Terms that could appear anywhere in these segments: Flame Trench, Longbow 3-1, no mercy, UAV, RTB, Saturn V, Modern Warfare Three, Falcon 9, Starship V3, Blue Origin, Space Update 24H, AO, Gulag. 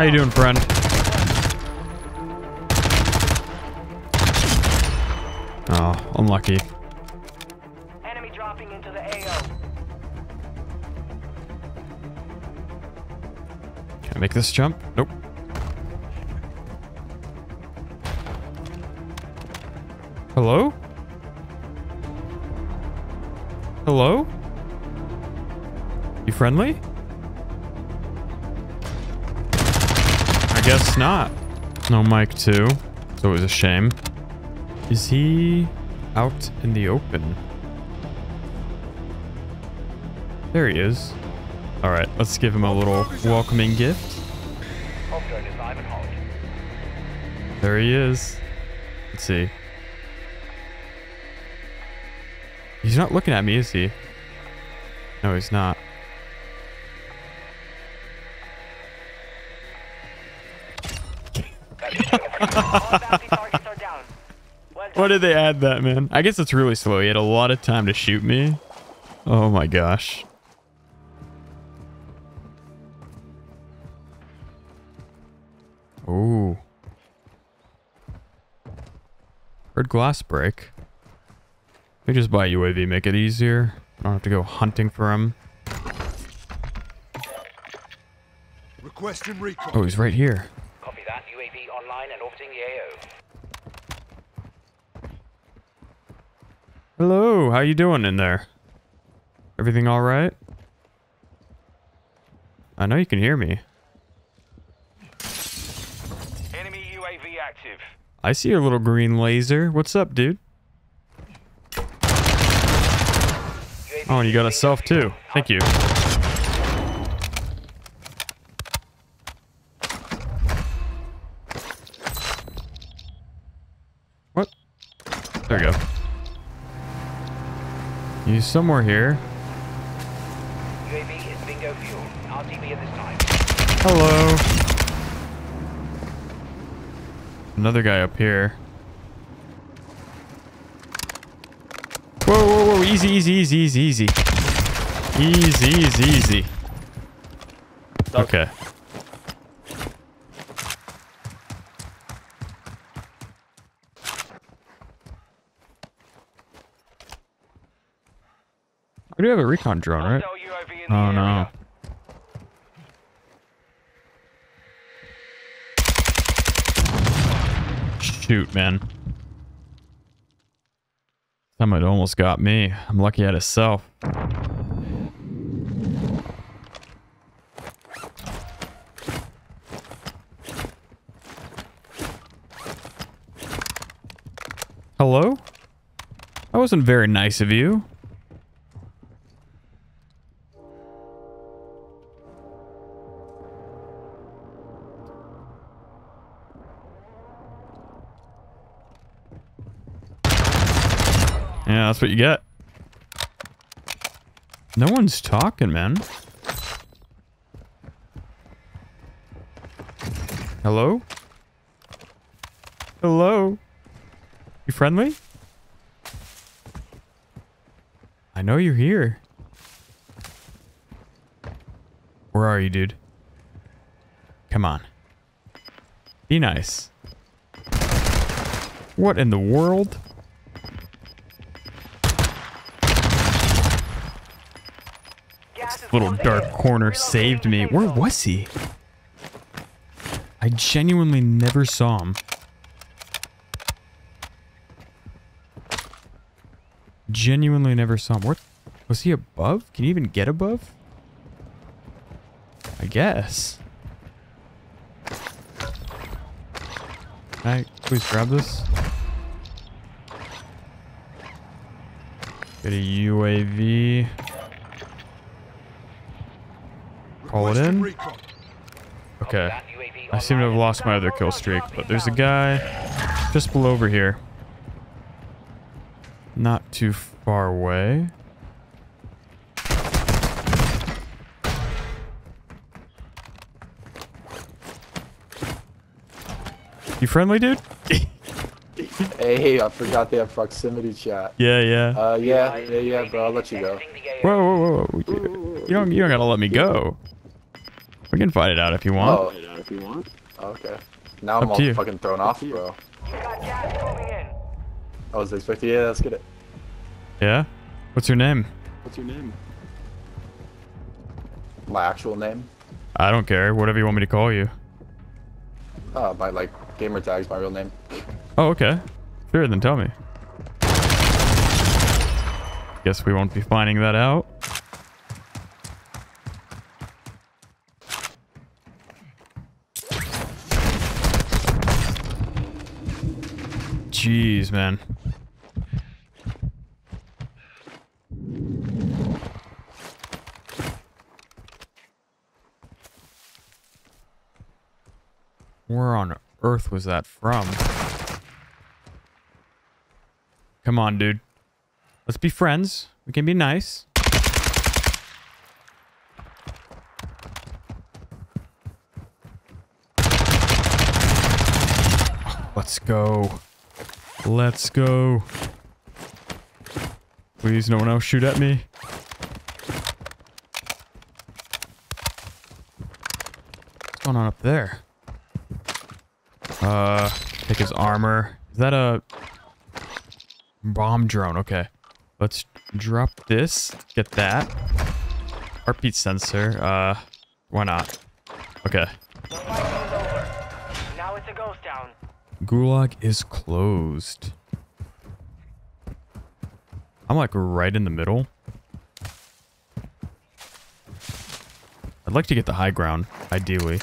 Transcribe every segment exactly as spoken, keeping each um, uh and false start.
How you doing, friend? Oh, unlucky. Enemy dropping into the A O. Can I make this jump? Nope. Hello? Hello? You friendly? I guess not. No mic too. It's always a shame. Is he out in the open? There he is. All right, let's give him a little welcoming gift. There he is. Let's see. He's not looking at me, is he? No, he's not. Why did they add that, man? I guess it's really slow. He had a lot of time to shoot me. Oh my gosh. Ooh. Heard glass break. Let me just buy a U A V, make it easier. I don't have to go hunting for him. Requesting recon. Oh, he's right here. Copy that. U A V online and orbiting the A O. Hello, how you doing in there? Everything all right? I know you can hear me. Enemy U A V active. I see your little green laser. What's up, dude? Oh, and you got a self too. Thank you. What? There we go. He's somewhere here. U A V is bingo fuel. R T B at this time. Hello. Another guy up here. Whoa, whoa, whoa, easy, easy, easy, easy, easy. Easy, easy, easy. Okay. We do have a recon drone, right? Oh, no. Shoot, man. Someone almost got me. I'm lucky at itself. Hello? That wasn't very nice of you. Yeah, that's what you get. No one's talking, man. Hello? Hello? You friendly? I know you're here. Where are you, dude? Come on. Be nice. What in the world? Little dark corner saved me. Where was he? I genuinely never saw him. Genuinely never saw him. What? Was he above? Can you even get above? I guess. Can I please grab this? Get a U A V. Call it in. Okay. I seem to have lost my other kill streak, but there's a guy just below over here. Not too far away. You friendly, dude? Hey, I forgot they have proximity chat. Yeah, yeah. Uh, yeah, yeah, yeah, bro. I'll let you go. Whoa, whoa, whoa. You don't, you don't gotta let me go. We can fight it out if you want. Oh, yeah, if you want. Okay. Now Up I'm all fucking thrown Up off, bro. I was expecting, yeah, let's get it. Yeah? What's your name? What's your name? My actual name? I don't care. Whatever you want me to call you. Oh, my, like, gamer tag's my real name. Oh, okay. Sure, then tell me. Guess we won't be finding that out. Jeez, man. Where on earth was that from? Come on, dude. Let's be friends. We can be nice. Let's go. Let's go. Please, no one else shoot at me. What's going on up there? Uh, take his armor. Is that a bomb drone? Okay. Let's drop this. Get that. Heartbeat sensor. Uh, why not? Okay. Now it's a ghost town. Gulag is closed. I'm like right in the middle. I'd like to get the high ground, ideally.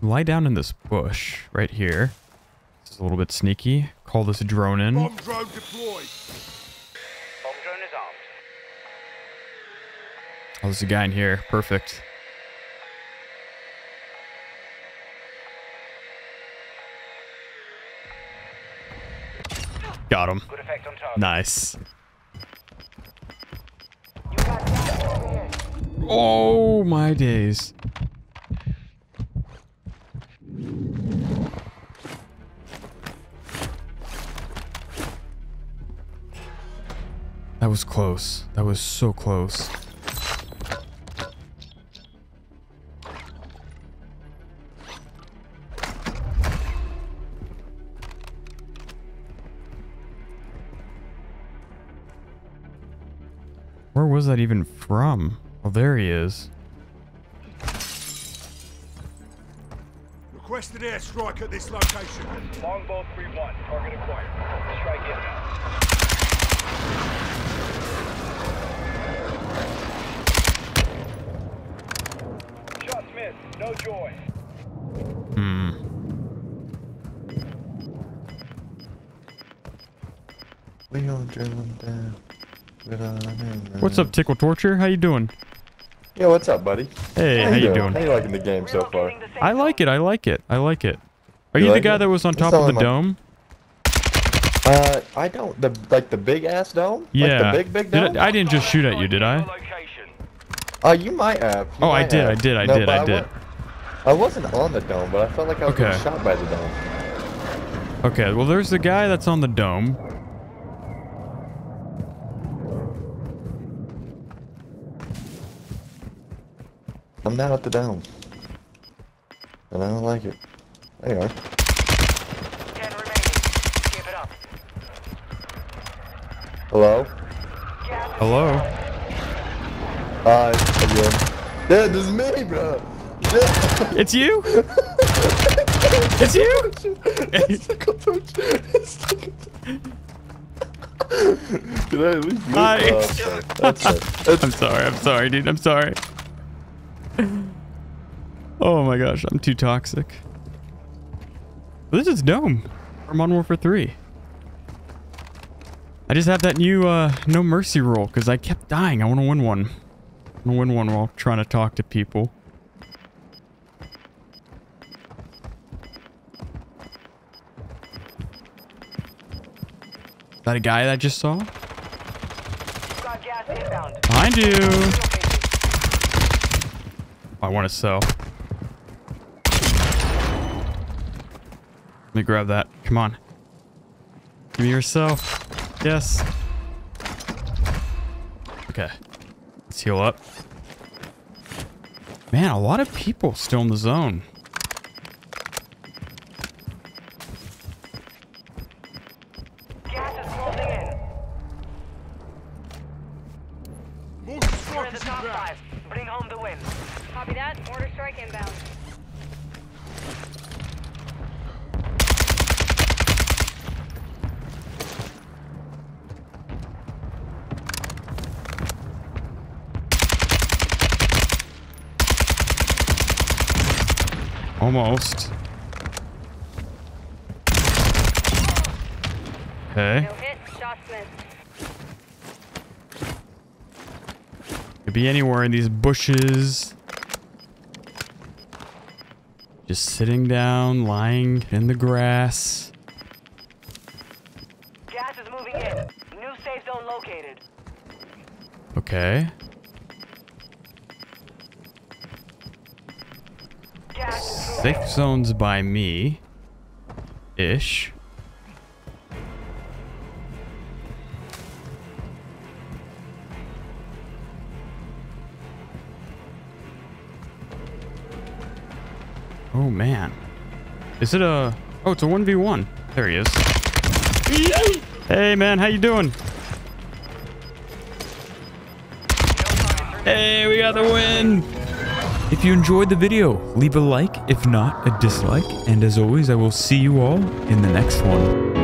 Lie down in this bush right here. This is a little bit sneaky. Call this drone in. Bomb drone deployed. Oh, there's a guy in here. Perfect. Got him. Good effect on target. Nice. You got that. Oh, my days. That was close. That was so close. Where was that even from? Oh, there he is. Request an airstrike at this location. Longbow three one, target acquired. Strike in now. Shots missed, no joy. Hmm. We all drilling down. What's up, Tickle Torture? How you doing? Yeah, what's up, buddy? Hey, how, how you doing? doing? How you liking the game so far? I like it. I like it. I like it. Are you, you like the guy it? that was on top of the my... dome? Uh, I don't. The like the big ass dome. Yeah. Like the big big dome. Did I, I didn't just shoot at you, did I? Uh, you might have. You oh, might I did. Have. I did. I no, did. I did. I wasn't on the dome, but I felt like I was okay. getting shot by the dome. Okay. Well, there's the guy that's on the dome. I'm not at the dome, and I don't like it. There you are. Ten remaining. Give it up. Hello? Hello? Hi. Uh, yeah, this is me, bro. Yeah. It's you? It's you? It's like a torture. It's like a torture. Did I at least move? Hi. Oh, I'm, sorry. That's I'm sorry. I'm sorry, dude. I'm sorry. Oh my gosh, I'm too toxic. This is Dome from Modern Warfare Three. I just have that new uh, no mercy rule because I kept dying. I want to win one. I want to win one while trying to talk to people. Is that a guy that I just saw? Behind you. I want to sell. Let me grab that. Come on. Give me yourself. Yes. Okay. Let's heal up. Man, a lot of people still in the zone. Almost. Okay. No hit, shot missed. Could be anywhere in these bushes. Just sitting down, lying in the grass. Gas is moving in. New safe zone located. Okay. Safe zones by me, ish. Oh man, is it a? Oh, it's a one v one. There he is. Hey man, how you doing? Hey, we got the win. If you enjoyed the video, leave a like, if not, a dislike, and as always, I will see you all in the next one.